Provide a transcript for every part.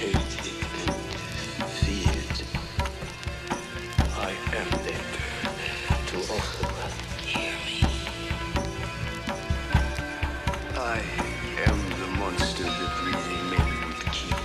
hated and feared. I am there to offer. Hear me. I am the monster that really men would keep.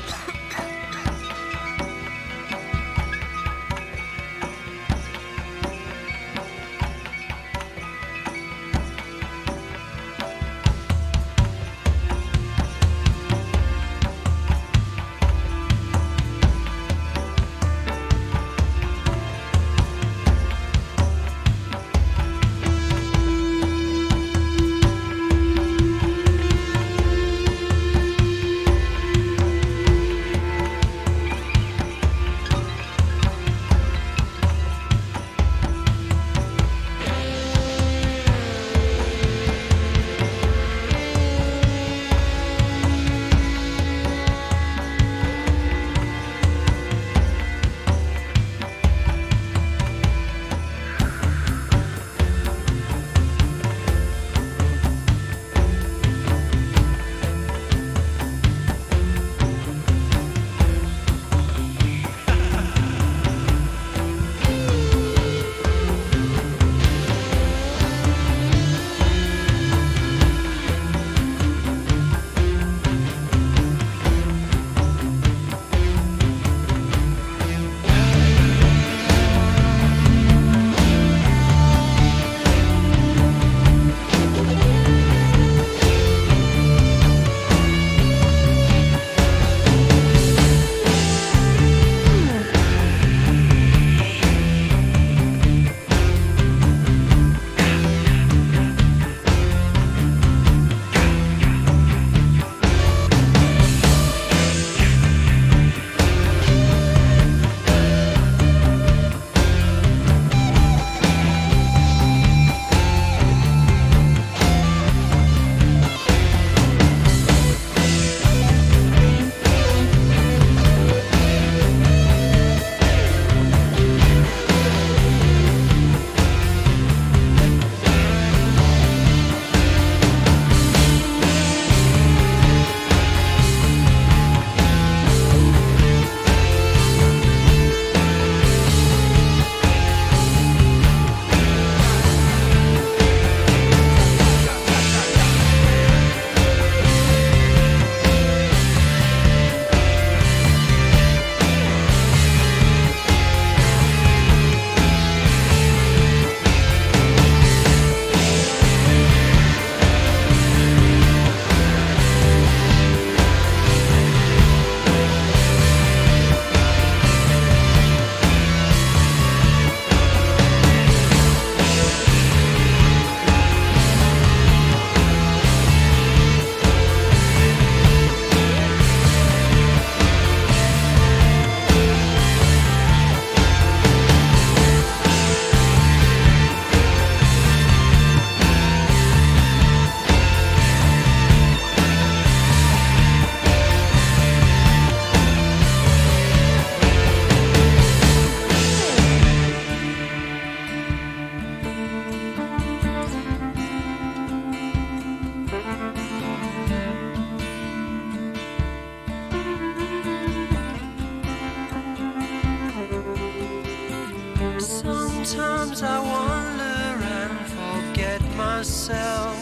Sometimes I wonder and forget myself.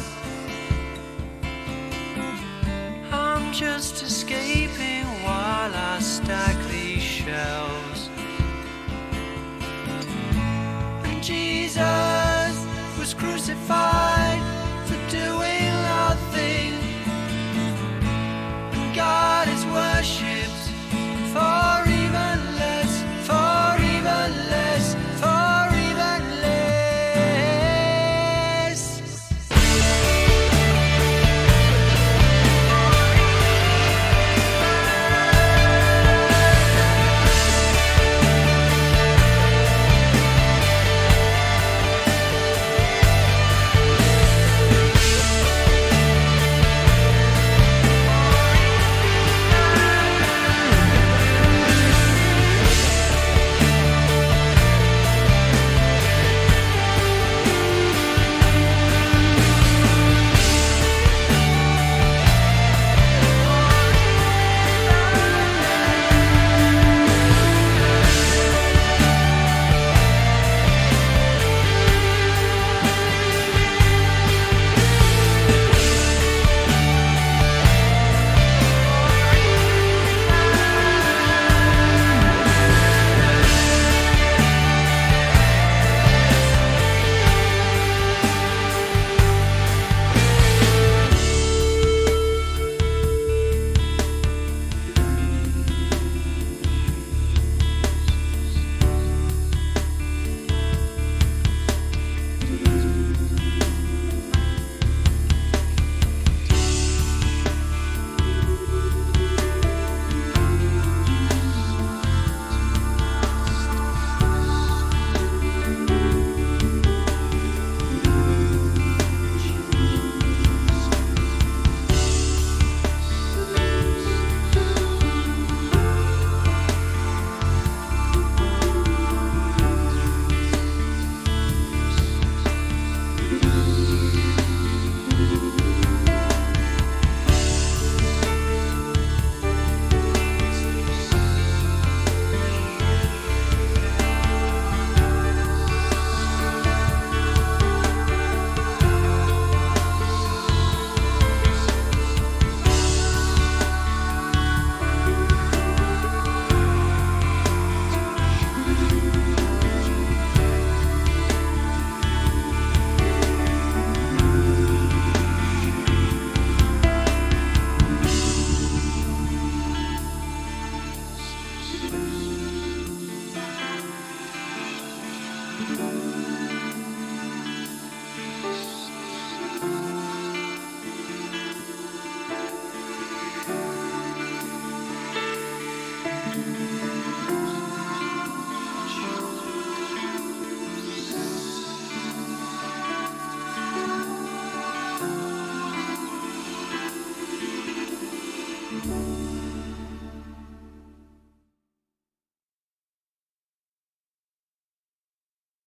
I'm just escaping.